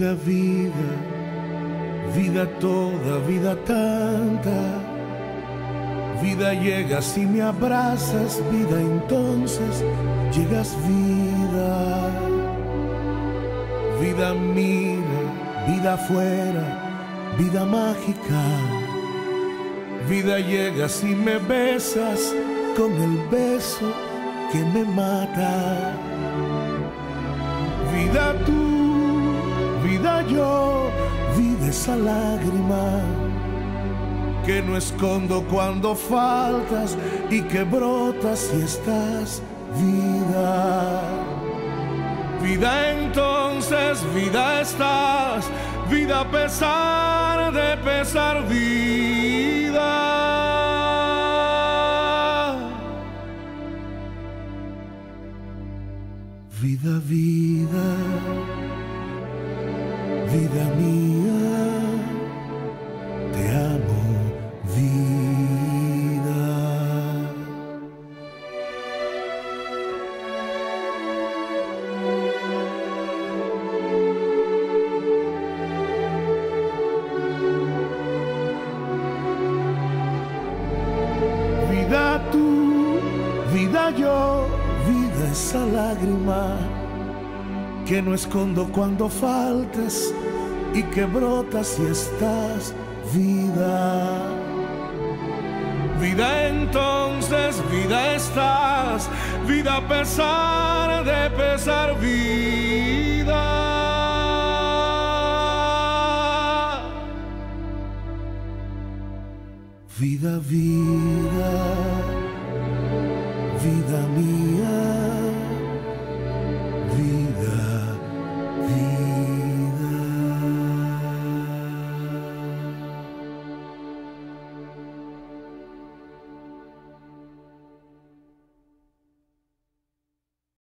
larga vida, vida toda, vida tanta. Vida llega si me abrazas, vida entonces llegas vida. Vida mira, vida afuera, vida mágica. Vida llega si me besas con el beso que me mata. Vida tú, vida yo, vida esa lágrima que no escondo cuando faltas y que brotas y estás vida. Vida entonces, vida estás, vida a pesar de pesar, vida. Vida, vida, vida mía. Esa lágrima que no escondo cuando faltas y que brotas y estás vida. Vida entonces, vida estás, vida a pesar de pesar, vida. Vida, vida.